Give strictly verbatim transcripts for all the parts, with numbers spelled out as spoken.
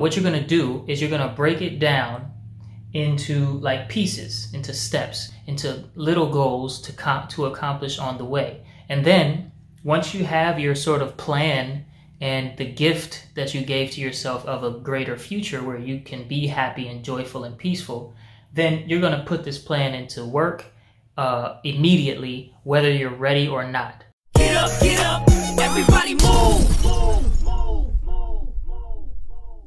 What you're gonna do is you're gonna break it down into like pieces, into steps, into little goals to comp to accomplish on the way. And then once you have your sort of plan and the gift that you gave to yourself of a greater future where you can be happy and joyful and peaceful, then you're gonna put this plan into work uh, immediately, whether you're ready or not. Get up, get up, everybody move, move, move, move, move, move.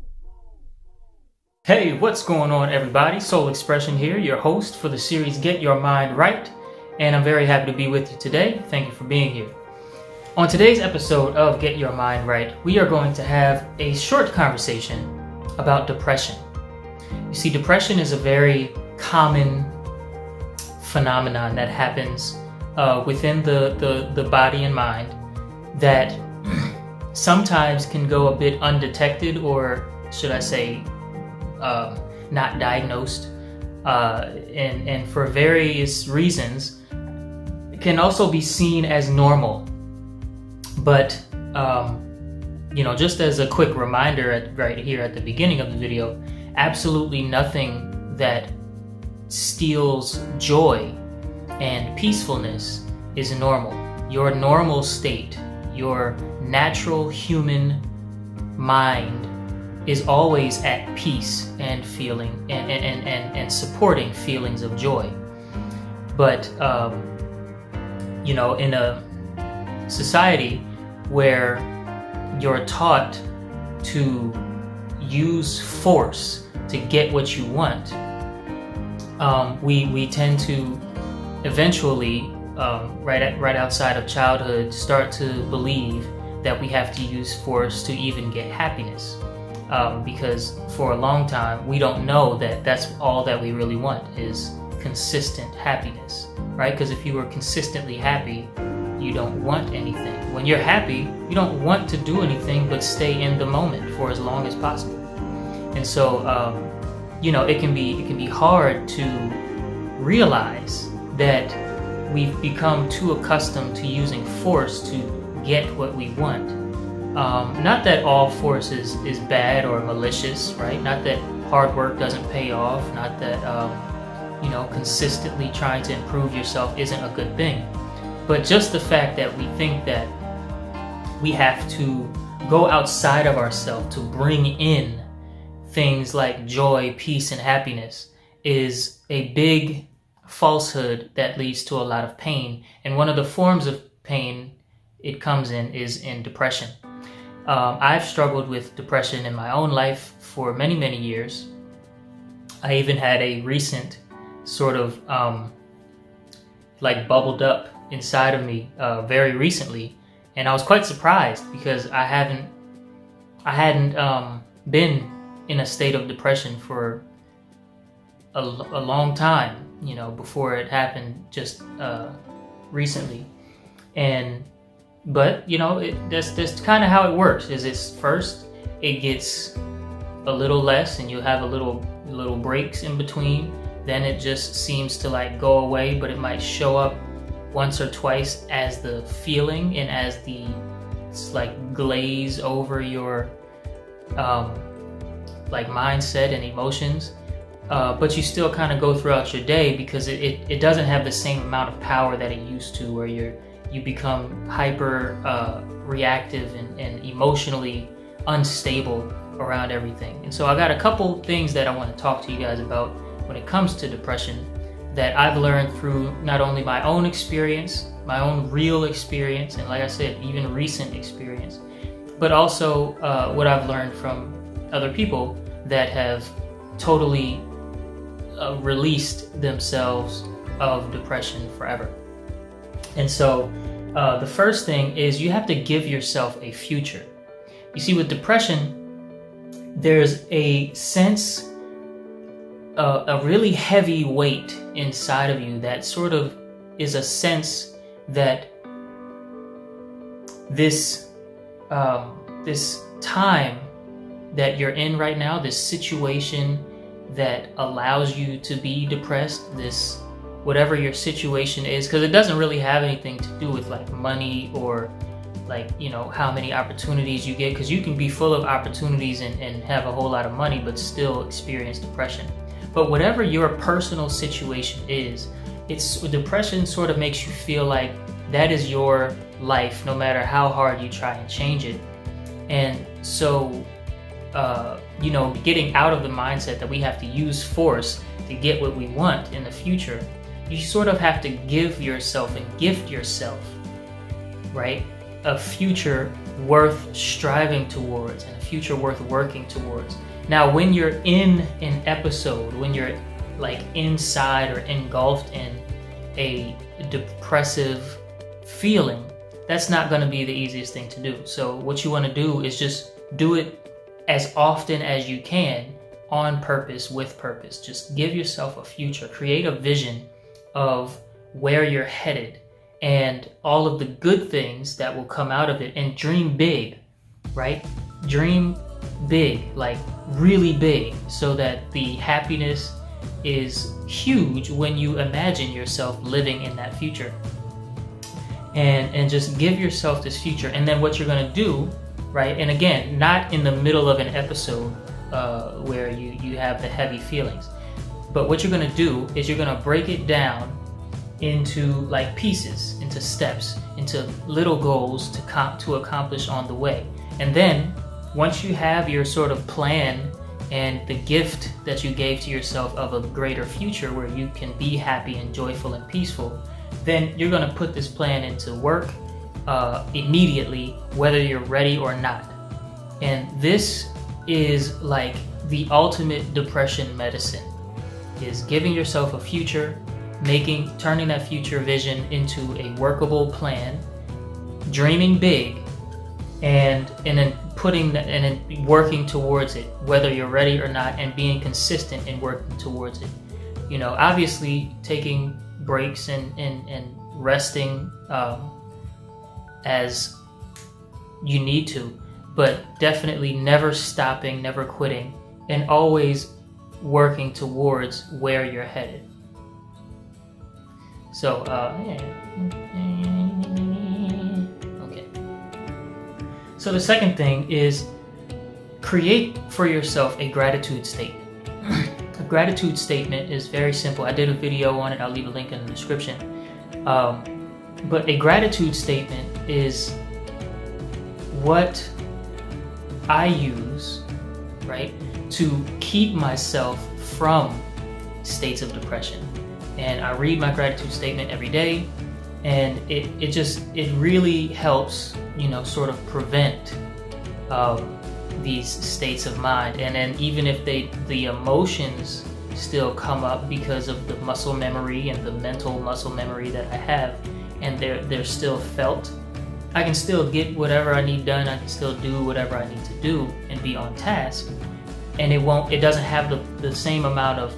Hey, what's going on everybody? Sol Xprsn here, your host for the series Get Your Mind Right, and I'm very happy to be with you today. Thank you for being here. On today's episode of Get Your Mind Right, we are going to have a short conversation about depression. You see, depression is a very common phenomenon that happens uh, within the, the, the body and mind that sometimes can go a bit undetected, or should I say, um, not diagnosed, uh, and, and for various reasons, it can also be seen as normal. But, um, you know, just as a quick reminder at, right here at the beginning of the video, absolutely nothing that steals joy and peacefulness is normal. Your normal state, your natural human mind is always at peace and feeling and, and, and, and supporting feelings of joy. But, um, you know, in a society where you're taught to use force to get what you want, um, we we tend to eventually, um, right at, right outside of childhood, start to believe that we have to use force to even get happiness, um, because for a long time we don't know that that's all that we really want is consistent happiness, right? Because if you were consistently happy, you don't want anything. When you're happy, you don't want to do anything but stay in the moment for as long as possible. And so, um, you know, it can be it can be hard to realize that we've become too accustomed to using force to get what we want. Um, not that all force is, is bad or malicious, right? Not that hard work doesn't pay off. Not that um, you know, consistently trying to improve yourself isn't a good thing. But just the fact that we think that we have to go outside of ourselves to bring in things like joy, peace, and happiness is a big falsehood that leads to a lot of pain. And one of the forms of pain it comes in is in depression. Um, I've struggled with depression in my own life for many, many years. I even had a recent sort of um, like bubbled up inside of me uh, very recently, and I was quite surprised because I haven't, I hadn't um, been in a state of depression for a, a long time, you know, before it happened just uh, recently. And but you know, it, that's that's kind of how it works. Is it's first it gets a little less, and you have a little little breaks in between. Then it just seems to like go away, but it might show up once or twice as the feeling and as the like glaze over your um, like mindset and emotions, uh, but you still kind of go throughout your day because it, it, it doesn't have the same amount of power that it used to, where you're you become hyper uh, reactive and, and emotionally unstable around everything. And so I got a couple things that I want to talk to you guys about when it comes to depression that I've learned through not only my own experience, my own real experience, and like I said, even recent experience, but also uh, what I've learned from other people that have totally uh, released themselves of depression forever. And so uh, the first thing is you have to give yourself a future. You see, with depression, there's a sense Uh, a really heavy weight inside of you that sort of is a sense that this um, this time that you're in right now, this situation that allows you to be depressed, this whatever your situation is, because it doesn't really have anything to do with like money or like, you know, how many opportunities you get, because you can be full of opportunities and, and have a whole lot of money but still experience depression. But whatever your personal situation is, it's depression sort of makes you feel like that is your life, no matter how hard you try and change it. And so, uh, you know, getting out of the mindset that we have to use force to get what we want in the future, you sort of have to give yourself and gift yourself, right, a future worth striving towards and a future worth working towards. Now, when you're in an episode, when you're like inside or engulfed in a depressive feeling, that's not going to be the easiest thing to do. So what you want to do is just do it as often as you can, on purpose, with purpose. Just give yourself a future, create a vision of where you're headed and all of the good things that will come out of it, and dream big, right? Dream big, like really big, so that the happiness is huge when you imagine yourself living in that future. And, and just give yourself this future. And then what you're going to do, right, and again, not in the middle of an episode uh, where you, you have the heavy feelings, but what you're going to do is you're going to break it down into like pieces, into steps, into little goals to, comp to accomplish on the way. And then once you have your sort of plan and the gift that you gave to yourself of a greater future where you can be happy and joyful and peaceful, then you're going to put this plan into work uh, immediately, whether you're ready or not. And this is like the ultimate depression medicine, is giving yourself a future, making, turning that future vision into a workable plan, dreaming big, and, and then putting the, and then working towards it, whether you're ready or not, and being consistent in working towards it. You know, obviously taking breaks and, and, and resting um, as you need to, but definitely never stopping, never quitting, and always working towards where you're headed. So, uh, okay. So the second thing is create for yourself a gratitude statement. A gratitude statement is very simple. I did a video on it. I'll leave a link in the description. Um, but a gratitude statement is what I use, right, to keep myself from states of depression. And I read my gratitude statement every day, and it, it just, it really helps, you know, sort of prevent um, these states of mind. And then even if they, the emotions still come up because of the muscle memory and the mental muscle memory that I have, and they're, they're still felt, I can still get whatever I need done, I can still do whatever I need to do and be on task. And it won't, it doesn't have the, the same amount of,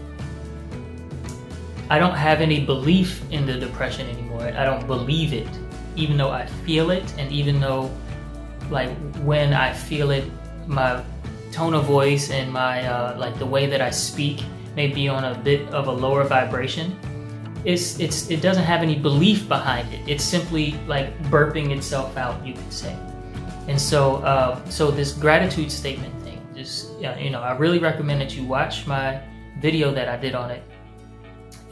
I don't have any belief in the depression anymore. I don't believe it, even though I feel it. And even though, like, when I feel it, my tone of voice and my uh, like the way that I speak may be on a bit of a lower vibration, it's, it's, it doesn't have any belief behind it. It's simply like burping itself out, you could say. And so uh, so this gratitude statement thing, just, you know, I really recommend that you watch my video that I did on it,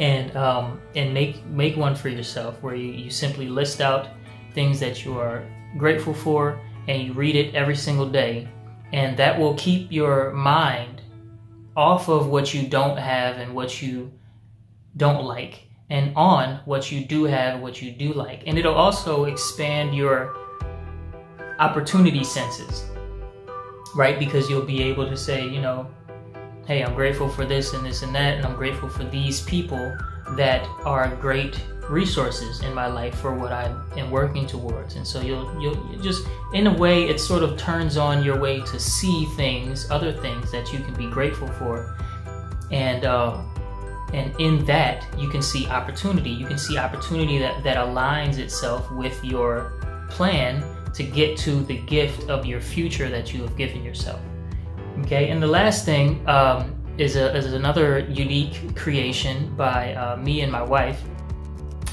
and um, and make make one for yourself, where you, you simply list out things that you are grateful for, and you read it every single day. And that will keep your mind off of what you don't have and what you don't like, and on what you do have and what you do like. And it'll also expand your opportunity senses, right? Because you'll be able to say, you know, hey, I'm grateful for this and this and that, and I'm grateful for these people that are great resources in my life for what I am working towards. And so you'll, you'll you'll just, in a way, it sort of turns on your way to see things, other things that you can be grateful for, and um, and in that you can see opportunity. You can see opportunity that that aligns itself with your plan to get to the gift of your future that you have given yourself. Okay, and the last thing um, is a is another unique creation by uh, me and my wife.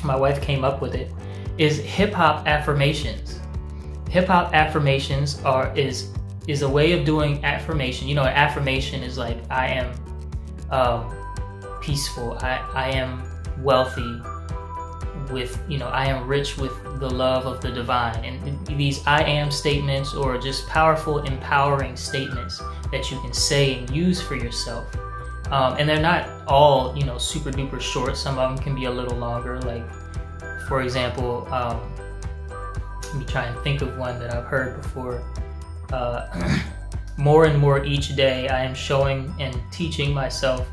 My wife came up with it, is hip-hop affirmations. hip-hop affirmations are is is a way of doing affirmation. You know, an affirmation is like, I am um, peaceful, I, I am wealthy with, you know, I am rich with the love of the divine. And these I am statements, or just powerful, empowering statements that you can say and use for yourself. Um, and they're not all, you know, super duper short. Some of them can be a little longer. Like, for example, um, let me try and think of one that I've heard before. Uh, more and more each day, I am showing and teaching myself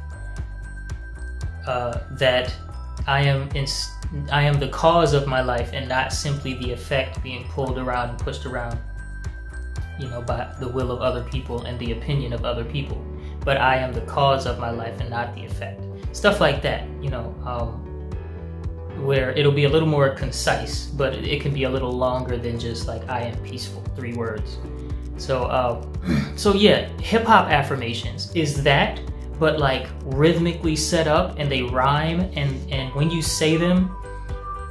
uh, that I am in, I am the cause of my life and not simply the effect being pulled around and pushed around, you know, by the will of other people and the opinion of other people. But I am the cause of my life and not the effect. Stuff like that, you know, um, where it'll be a little more concise, but it, it can be a little longer than just like, I am peaceful, three words. So, uh, so yeah, hip-hop affirmations is that, but like rhythmically set up, and they rhyme, and, and when you say them,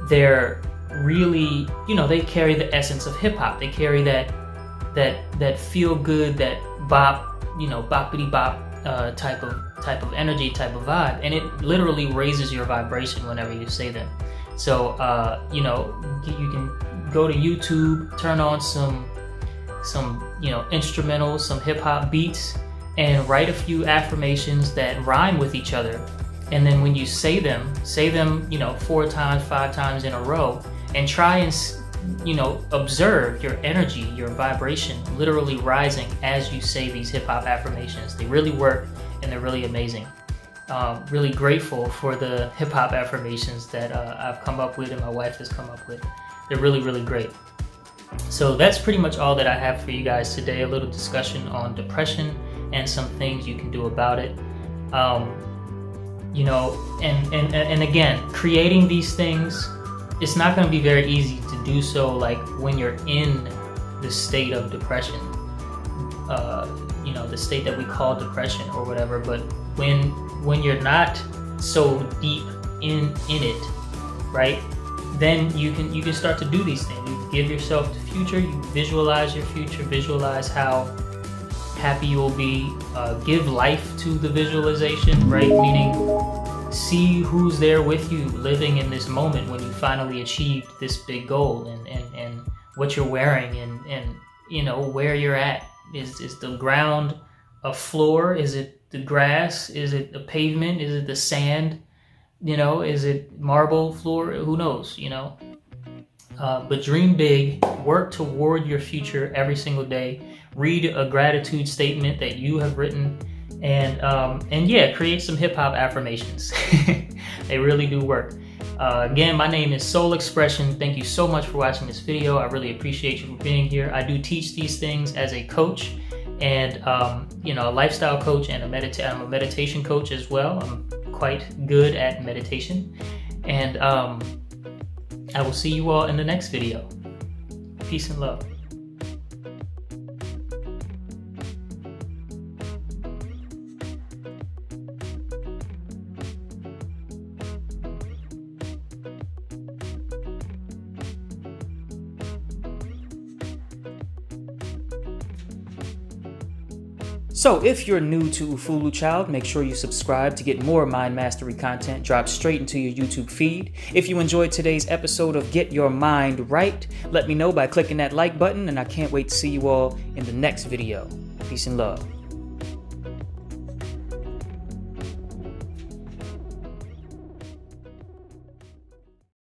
they're really, you know, they carry the essence of hip-hop. They carry that, that, that feel-good, that bop, you know, boppity-bop uh, type of type of energy, type of vibe, and it literally raises your vibration whenever you say them. So, uh, you know, you can go to YouTube, turn on some, some you know, instrumentals, some hip-hop beats, and write a few affirmations that rhyme with each other. And then when you say them, say them, you know, four times, five times in a row, and try and, you know, observe your energy, your vibration literally rising as you say these hip-hop affirmations. They really work, and they're really amazing. Um, really grateful for the hip-hop affirmations that uh, I've come up with and my wife has come up with. They're really, really great. So that's pretty much all that I have for you guys today. A little discussion on depression and some things you can do about it. Um, you know, and, and, and again, creating these things, it's not going to be very easy to do so, like when you're in the state of depression, uh, you know, the state that we call depression or whatever. But when when you're not so deep in in it, right, then you can you can start to do these things. You give yourself the future, you visualize your future, visualize how happy you'll be, uh, give life to the visualization, right, meaning see who's there with you living in this moment when you finally achieved this big goal, and, and, and what you're wearing, and, and you know, where you're at. Is, is the ground a floor? Is it the grass? Is it the pavement? Is it the sand? You know, is it marble floor? Who knows, you know? Uh, but dream big, work toward your future every single day. Read a gratitude statement that you have written. And, um, and yeah, create some hip-hop affirmations. They really do work. Uh, again, my name is Sol Xprsn. Thank you so much for watching this video. I really appreciate you for being here. I do teach these things as a coach, and um, you know, a lifestyle coach, and a medita- I'm a meditation coach as well. I'm quite good at meditation. And um, I will see you all in the next video. Peace and love. So if you're new to Ufulu Child, make sure you subscribe to get more mind mastery content dropped straight into your YouTube feed. If you enjoyed today's episode of Get Your Mind Right, let me know by clicking that like button, and I can't wait to see you all in the next video. Peace and love.